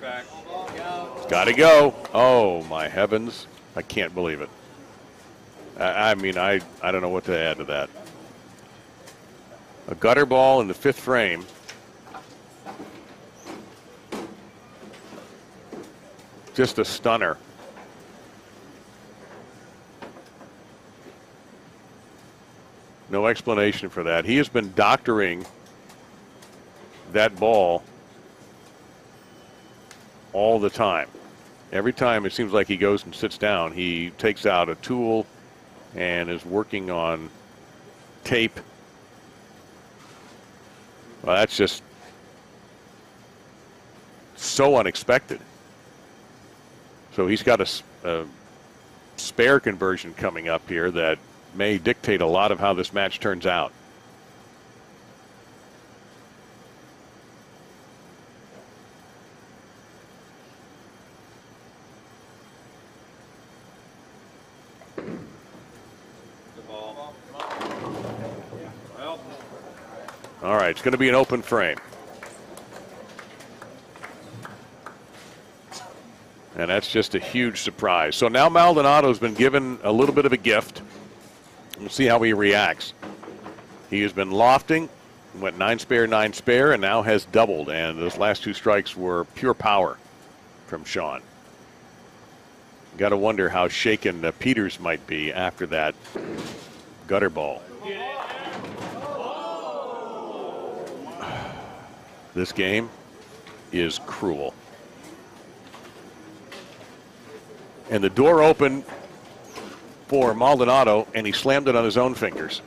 back. Gotta go. Oh, my heavens. I can't believe it. I mean, I don't know what to add to that. A gutter ball in the 5th frame. Just a stunner. No explanation for that. He has been doctoring that ball all the time. Every time it seems like he goes and sits down, he takes out a tool and is working on tape. Well, that's just so unexpected. So he's got a spare conversion coming up here that may dictate a lot of how this match turns out. All right, it's going to be an open frame. And that's just a huge surprise. So now Maldonado's been given a little bit of a gift. We'll see how he reacts. He has been lofting, went 9-spare, 9-spare, and now has doubled. And those last 2 strikes were pure power from Shawn. Got to wonder how shaken Peters might be after that gutter ball. This game is cruel. And the door opened for Maldonado, and he slammed it on his own fingers.